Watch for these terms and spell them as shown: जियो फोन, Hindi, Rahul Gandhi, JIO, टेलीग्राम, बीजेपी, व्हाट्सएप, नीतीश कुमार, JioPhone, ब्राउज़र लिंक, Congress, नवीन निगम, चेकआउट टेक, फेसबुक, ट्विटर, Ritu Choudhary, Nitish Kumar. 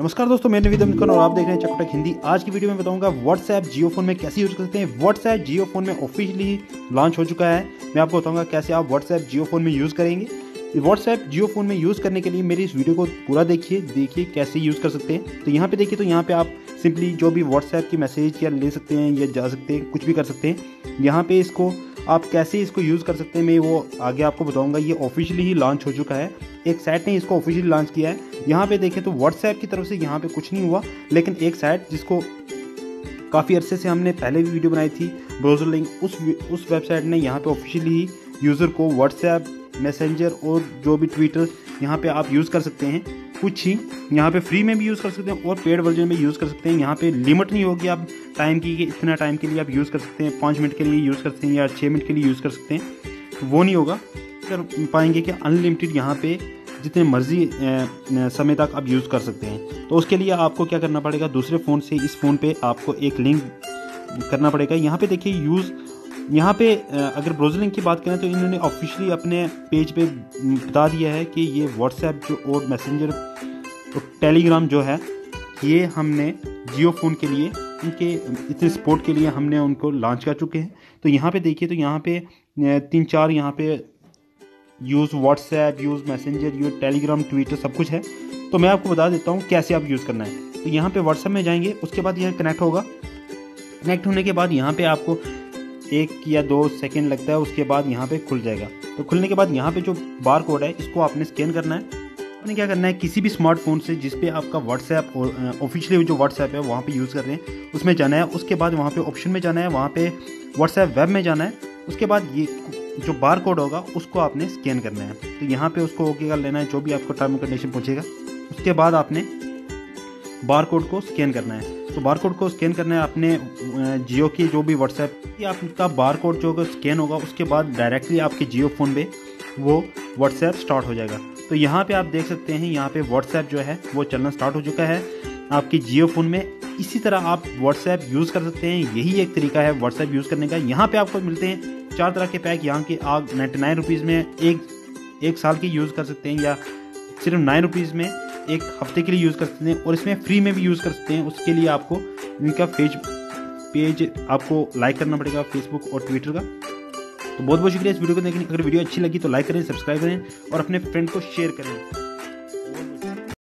नमस्कार दोस्तों, मैं नवीन निगम और आप देख रहे हैं चेकआउट टेक हिंदी। आज की वीडियो में बताऊंगा व्हाट्सएप जियो फोन में कैसे यूज़ करते हैं। व्हाट्सएप जियो फोन में ऑफिशियली लॉन्च हो चुका है। मैं आपको बताऊंगा कैसे आप व्हाट्सएप जियो फोन में यूज़ करेंगे। व्हाट्सएप जियो फोन में यूज़ करने के लिए मेरी इस वीडियो को पूरा देखिए कैसे यूज़ कर सकते हैं। तो यहाँ पर देखिए, तो यहाँ पर आप सिंपली जो भी व्हाट्सएप की मैसेज या ले सकते हैं या जा सकते हैं, कुछ भी कर सकते हैं। यहाँ पर इसको आप कैसे इसको यूज़ कर सकते हैं मैं वो आगे आपको बताऊंगा। ये ऑफिशियली ही लॉन्च हो चुका है, एक साइट ने इसको ऑफिशियली लॉन्च किया है। यहाँ पे देखें तो व्हाट्सएप की तरफ से यहाँ पे कुछ नहीं हुआ, लेकिन एक साइट जिसको काफ़ी अरसे से हमने पहले भी वीडियो बनाई थी, ब्राउज़र लिंक, उस वेबसाइट ने यहाँ पे ऑफिशियली यूज़र को व्हाट्सएप मैसेंजर और जो भी ट्विटर यहाँ पे आप यूज़ कर सकते हैं। कुछ ही यहाँ पे फ्री में भी यूज़ कर सकते हैं और पेड वर्जन में यूज़ कर सकते हैं। यहाँ पे लिमिट नहीं होगी आप टाइम की कि इतना टाइम के लिए आप यूज़ कर सकते हैं, 5 मिनट के लिए यूज़ कर सकते हैं या 6 मिनट के लिए यूज़ कर सकते हैं, तो वो नहीं होगा। कर पाएंगे कि अनलिमिटेड यहाँ पे जितने मर्जी समय तक आप यूज़ कर सकते हैं। तो उसके लिए आपको क्या करना पड़ेगा, दूसरे फ़ोन से इस फ़ोन पे आपको एक लिंक करना पड़ेगा। यहाँ पे देखिए यूज़, यहाँ पे अगर ब्राउज़र लिंक की बात करें तो इन्होंने ऑफिशियली अपने पेज पे बता दिया है कि ये व्हाट्सएप जो और मैसेंजर और टेलीग्राम जो है, ये हमने जियो फ़ोन के लिए उनके इतने सपोर्ट के लिए हमने उनको लॉन्च कर चुके हैं। तो यहाँ पे देखिए, तो यहाँ पे 3-4 यहाँ पे use व्हाट्सएप, use messenger, use टेलीग्राम, ट्विटर सब कुछ है। तो मैं आपको बता देता हूँ कैसे आप यूज़ करना है। तो यहाँ पे व्हाट्सएप में जाएंगे, उसके बाद यह कनेक्ट होगा। कनेक्ट होने के बाद यहाँ पे आपको 1 या 2 सेकंड लगता है, उसके बाद यहाँ पे खुल जाएगा। तो खुलने के बाद यहाँ पे जो बार कोड है इसको आपने स्कैन करना है। आपने क्या करना है, किसी भी स्मार्टफोन से जिसपे आपका व्हाट्सएप ऑफिशियली जो व्हाट्सएप है वहाँ पे यूज़ कर रहे हैं उसमें जाना है। उसके बाद वहाँ पे ऑप्शन में जाना है, वहाँ पे व्हाट्सएप वेब में जाना है। उसके बाद ये जो बार कोड होगा उसको आपने स्कैन करना है। तो यहाँ पे उसको ओके कर लेना है, जो भी आपको टर्म कंडीशन पूछेगा। उसके बाद आपने बार कोड को स्कैन करना है। तो बार कोड को स्कैन करना है आपने जियो की जो भी व्हाट्सएप की आपका बार कोड जो होगा स्कैन होगा, उसके बाद डायरेक्टली आपके जियो फ़ोन पे वो व्हाट्सएप स्टार्ट हो जाएगा। तो यहाँ पे आप देख सकते हैं, यहाँ पे व्हाट्सएप जो है वो चलना स्टार्ट हो चुका है आपके जियो फ़ोन में। इसी तरह आप व्हाट्सएप यूज़ कर सकते हैं, यही एक तरीका है व्हाट्सएप यूज़ करने का। यहाँ पे आपको मिलते हैं 4 तरह के पैक। यहाँ के आप 99 रुपीज़ में एक साल की यूज़ कर सकते हैं, या सिर्फ 9 रुपीज़ में 1 हफ्ते के लिए यूज़ कर सकते हैं, और इसमें फ्री में भी यूज़ कर सकते हैं। उसके लिए आपको इनका पेज आपको लाइक करना पड़ेगा, फेसबुक और ट्विटर का। तो बहुत शुक्रिया इस वीडियो को देखने। अगर वीडियो अच्छी लगी तो लाइक करें, सब्सक्राइब करें और अपने फ्रेंड को शेयर करें।